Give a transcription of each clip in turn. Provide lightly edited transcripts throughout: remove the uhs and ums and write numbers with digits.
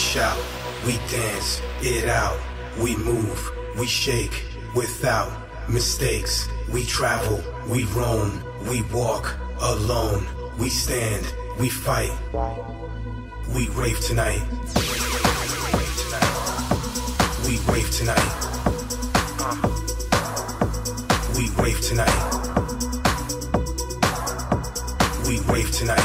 shout, we dance it out, we move, we shake without mistakes, we travel, we roam, we walk alone, we stand, we fight, we rave tonight, we rave tonight, we rave tonight, we rave tonight.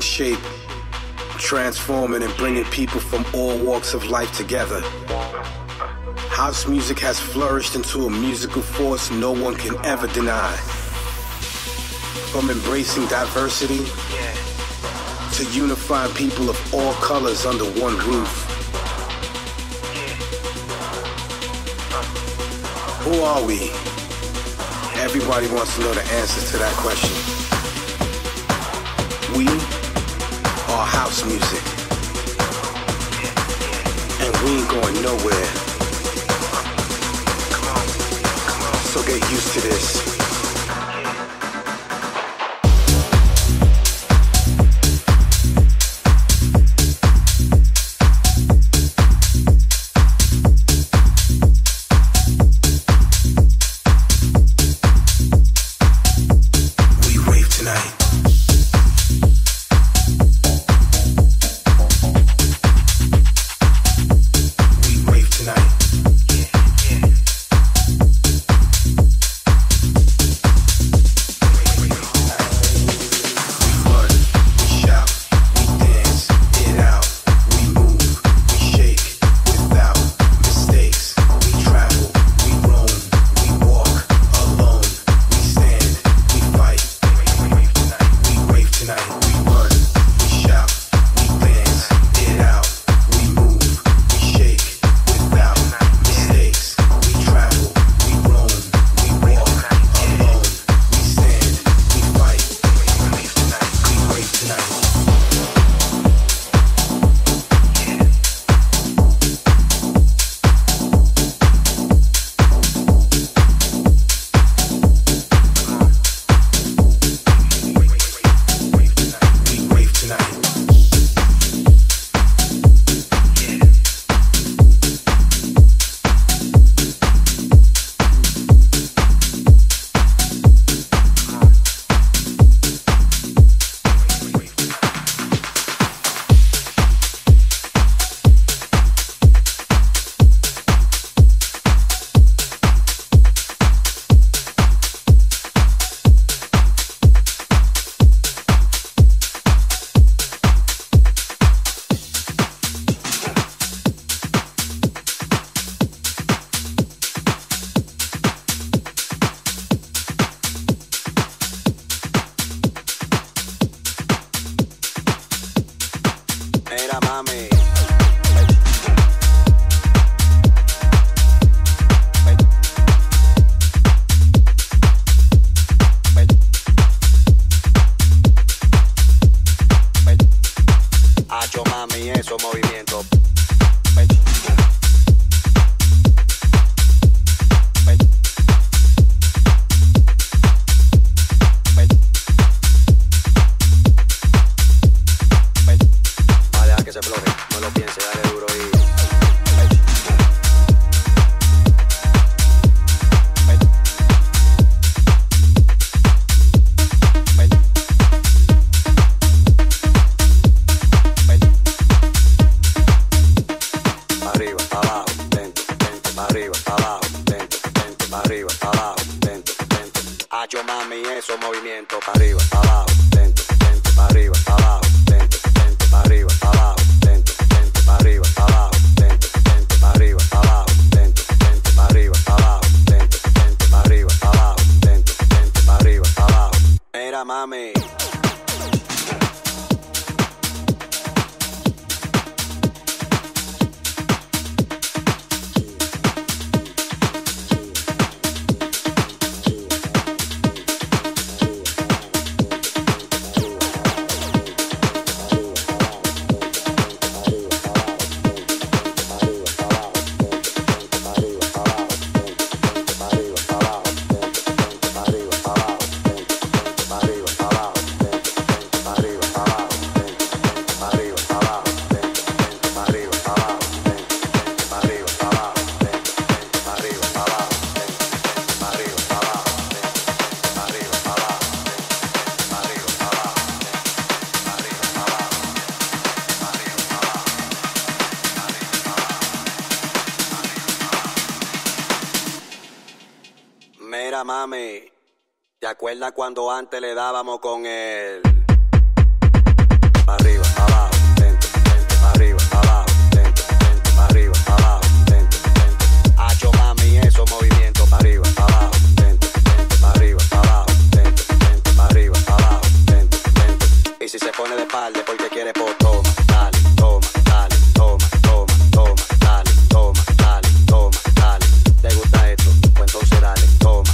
Shape, transforming and bringing people from all walks of life together. House music has flourished into a musical force no one can ever deny. From embracing diversity to unifying people of all colors under one roof. Who are we? Everybody wants to know the answer to that question. We our house music, and we ain't going nowhere, so get used to this. abajo, lento, lento, para arriba, abajo, lento, lento. Hacho mami, esos movimientos, para arriba, abajo, lento, lento, para arriba, abajo, lento, lento, para arriba, abajo, lento, lento, para arriba, abajo, lento, lento, para arriba, abajo, lento, lento, para arriba, abajo, lento, lento, para arriba, abajo, lento, lento, para arriba, abajo. Mira mami. Mami, ¿te acuerdas cuando antes le dábamos con el pa' arriba, pa' abajo, lento, lento, pa' arriba, pa' abajo, lento, lento, pa' arriba, pa' abajo, lento, lento? Hacho mami, esos movimientos, pa' arriba, pa' abajo, lento, lento, pa' arriba, pa' abajo, lento, lento, pa' arriba, pa' abajo, lento, lento. Y si se pone de espalda porque quiere por toma, dale, toma, dale, toma, toma, toma, dale, toma, dale, toma, dale. ¿Te gusta esto? Pues entonces dale, toma.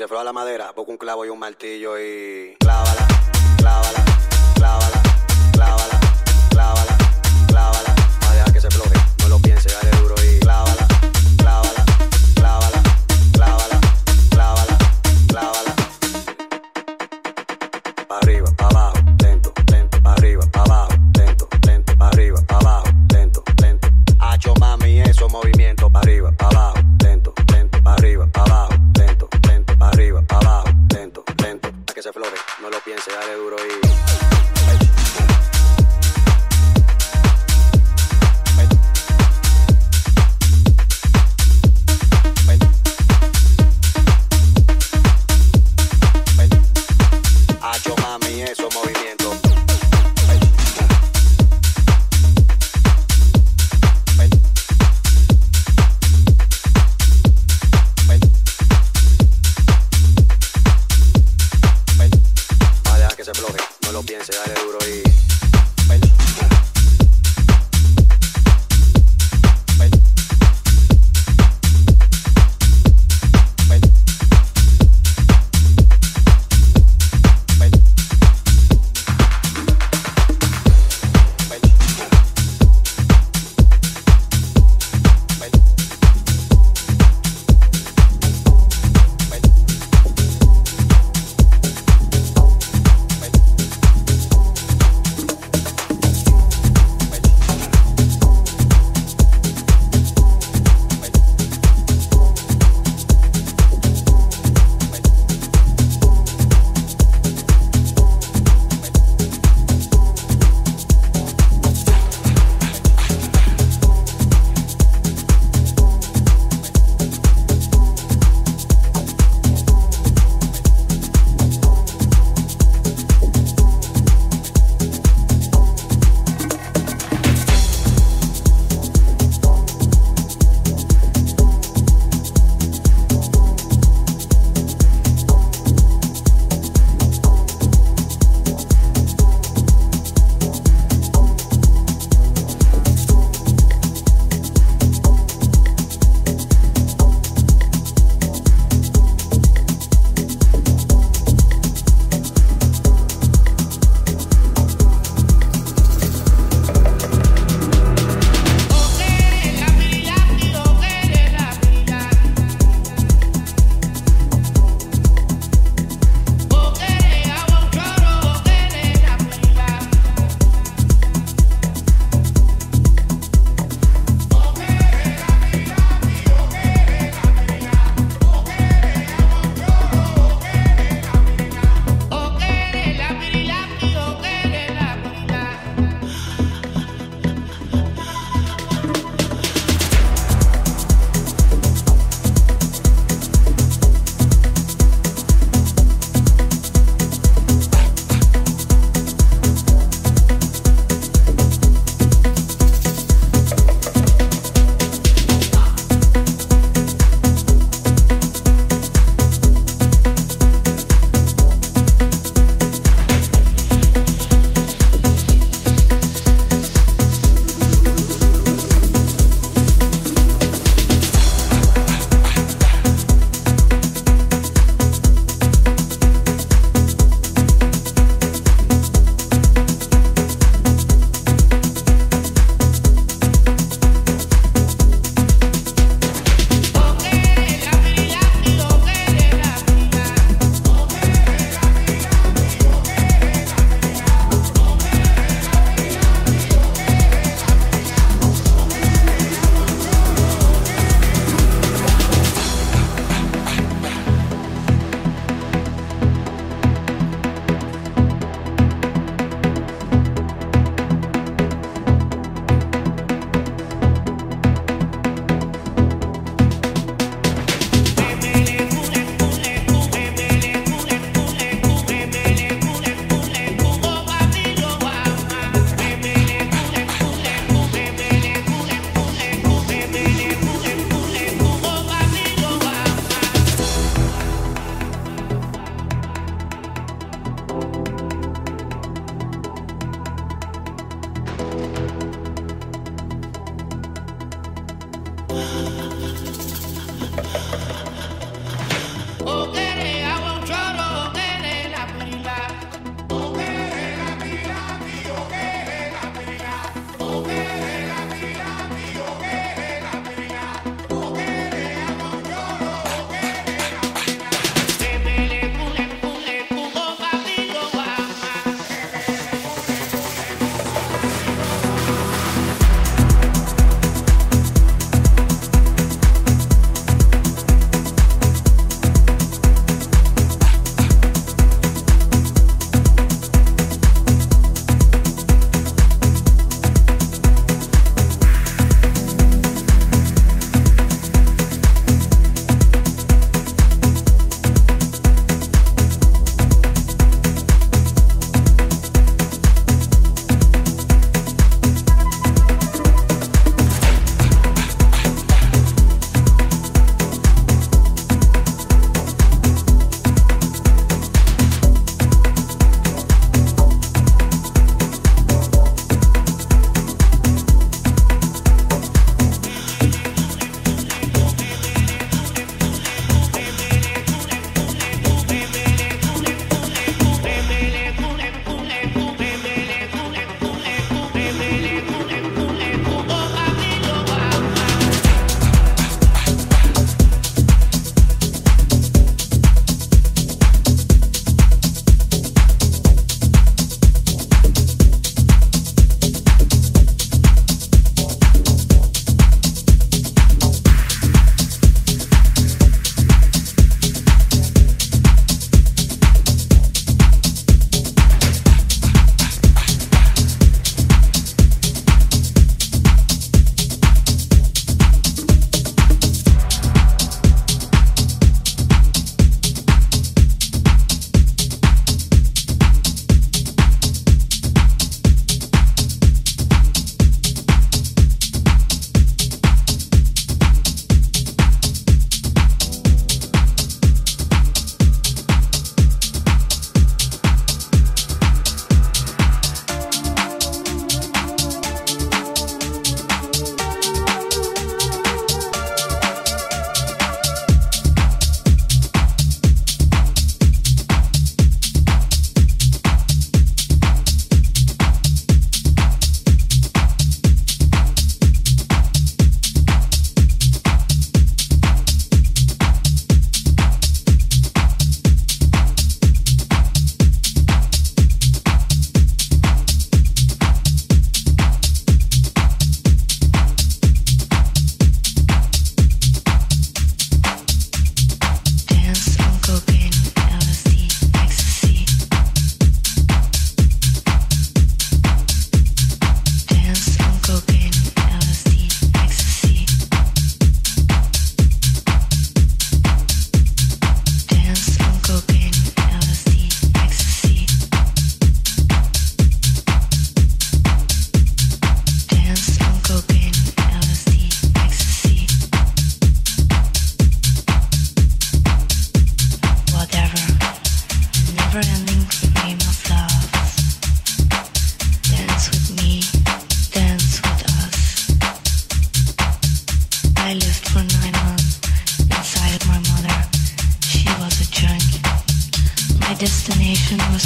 Se afloja la madera, busca un clavo y un martillo y clávala, clávala, clávala, clávala, clávala, clávala. Va a dejar que se afloje, no lo piense, dale duro y clávala, clávala, clávala, clávala, clávala, clávala. Pa' arriba, pa' abajo, lento, lento, pa' arriba, pa' abajo, lento, lento, pa' arriba, pa' abajo, lento, lento. Hacho mami, esos movimientos, pa' arriba, pa' abajo, lento, lento, pa' arriba, pa' abajo, lento. Arriba, abajo, lento, lento, para que se afloje, no lo piense, dale duro y...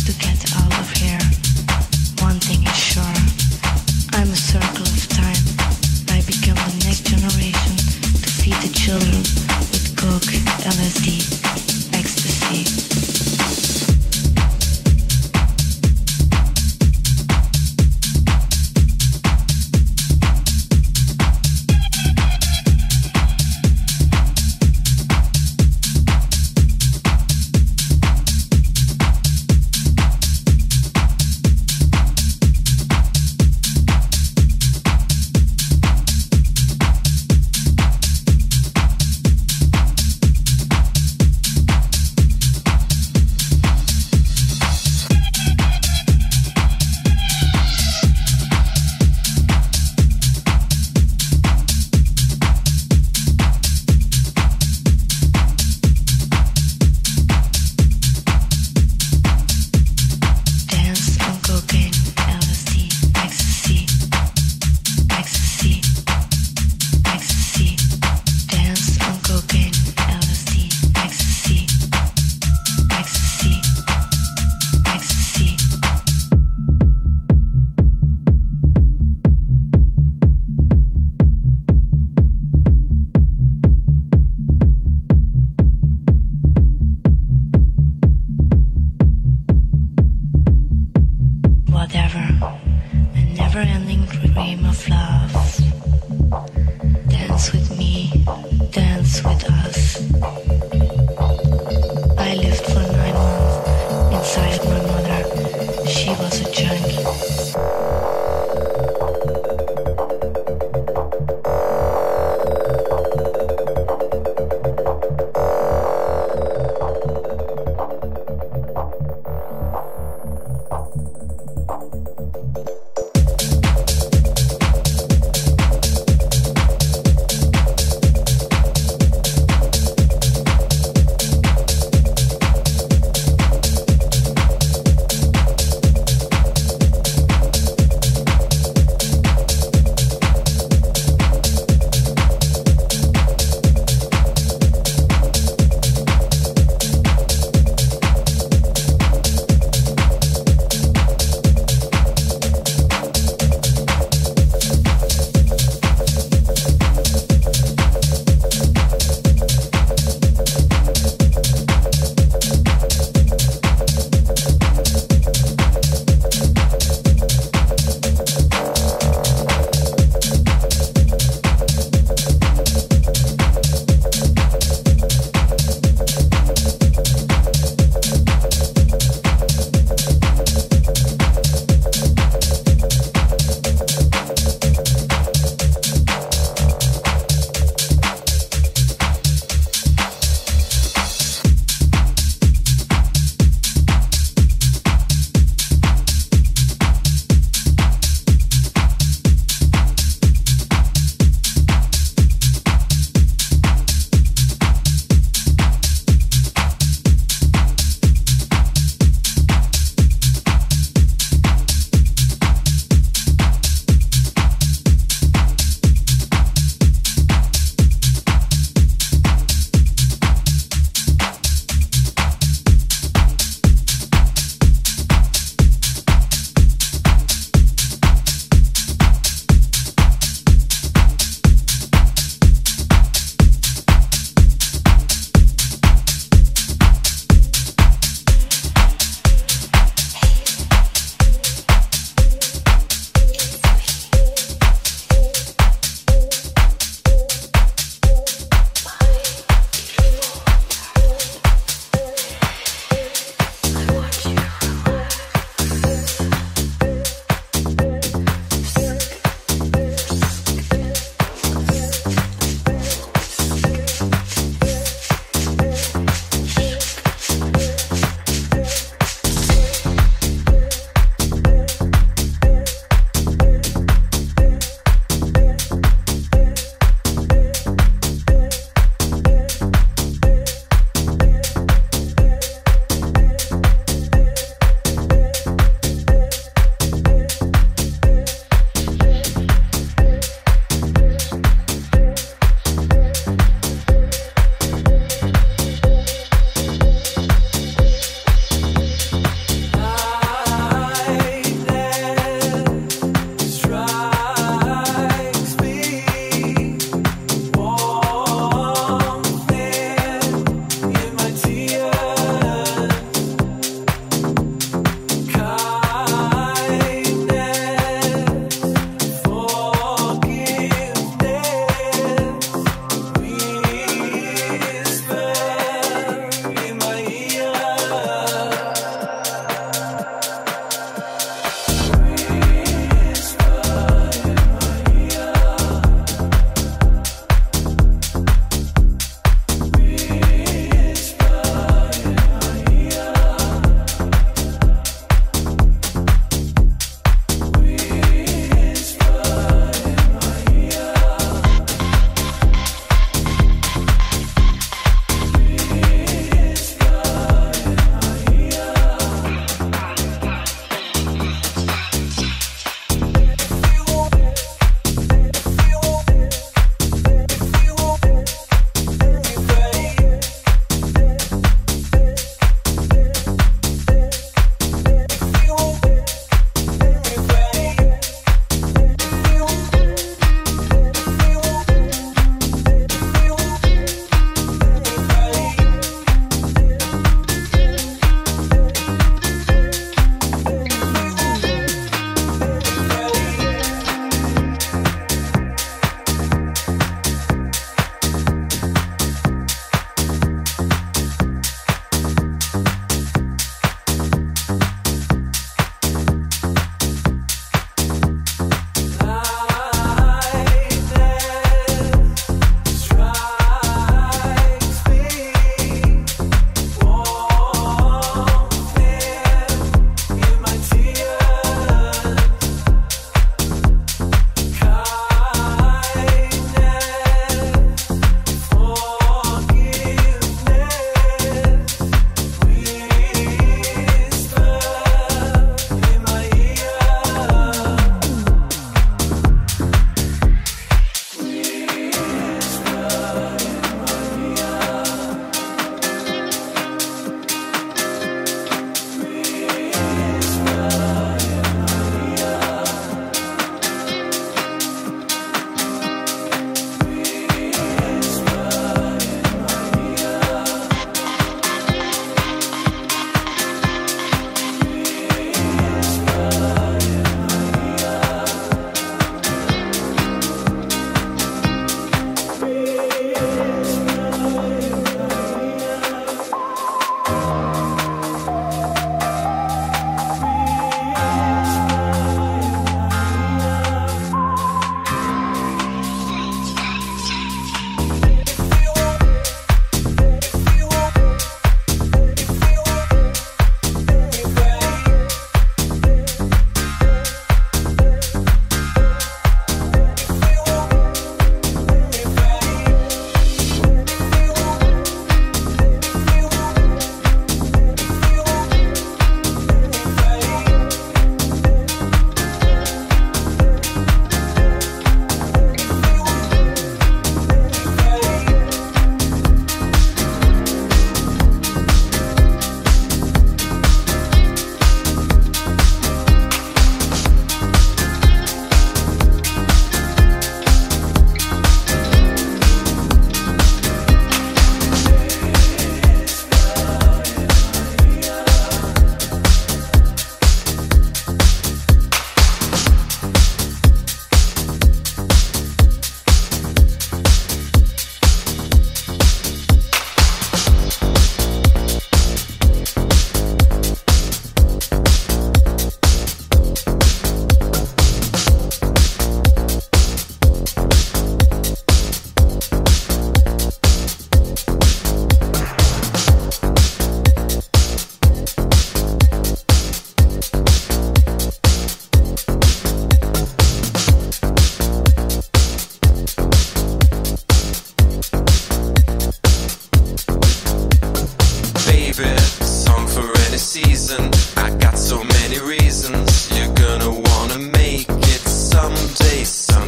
to get out of here. One thing is sure, I'm a circle of time. I become the next generation to feed the children with coke, LSD, ecstasy.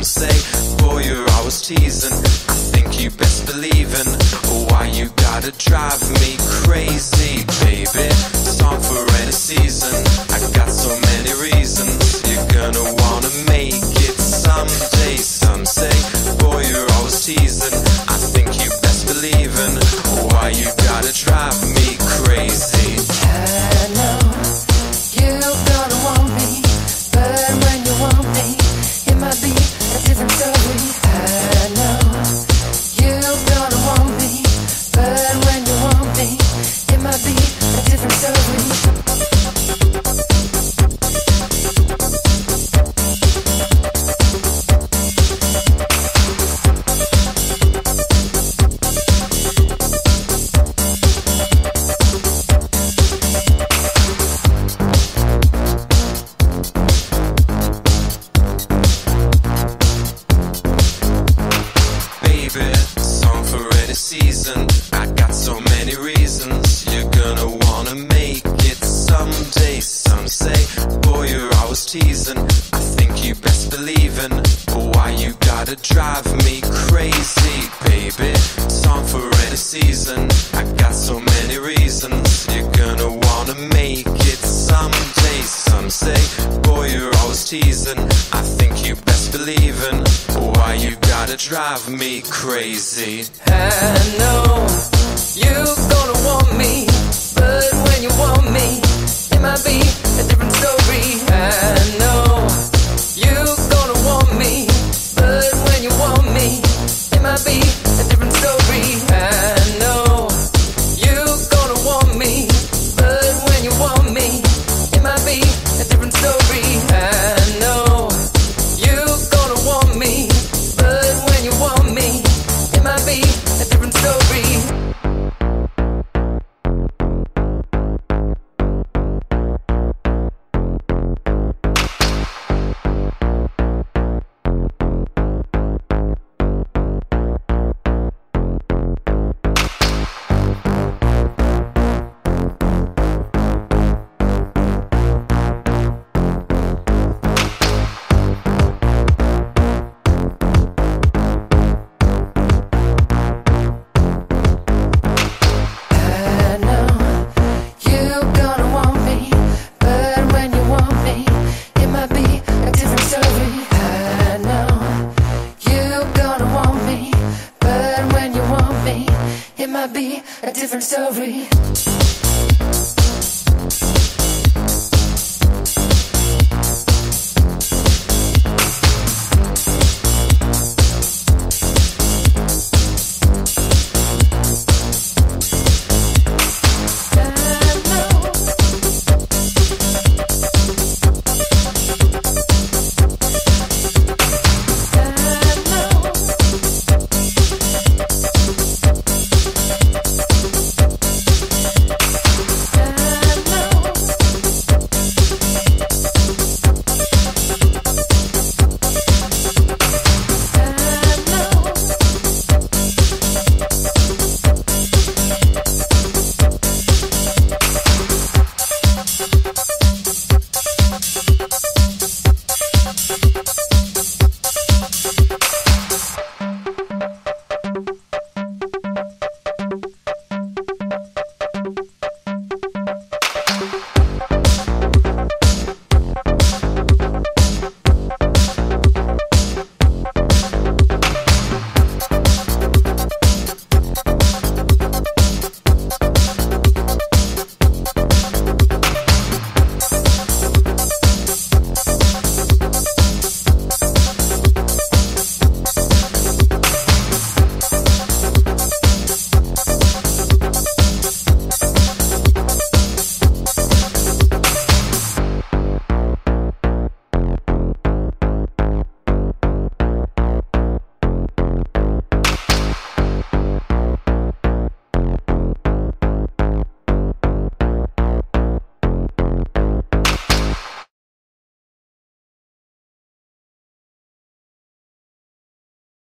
say, boy, you're always teasing. I think you best believing. Why you gotta drive me crazy, baby? Song for any season. I got so many reasons. You're gonna wanna make it someday. Some say, boy, you're always teasing. I think you best believing. Why you gotta drive me crazy? I know you're gonna want me, but when you want me, it might be a different story. I know you're gonna want me, but when you want me, it might be a different story. Drive me crazy. I know you're gonna want me, but when you want me, it might be a different story. I know you're gonna want me, but when you want me, it might be a different story. I know you're gonna want me, but when you want me, it might be a different story. I know you're gonna want me. Be a different story.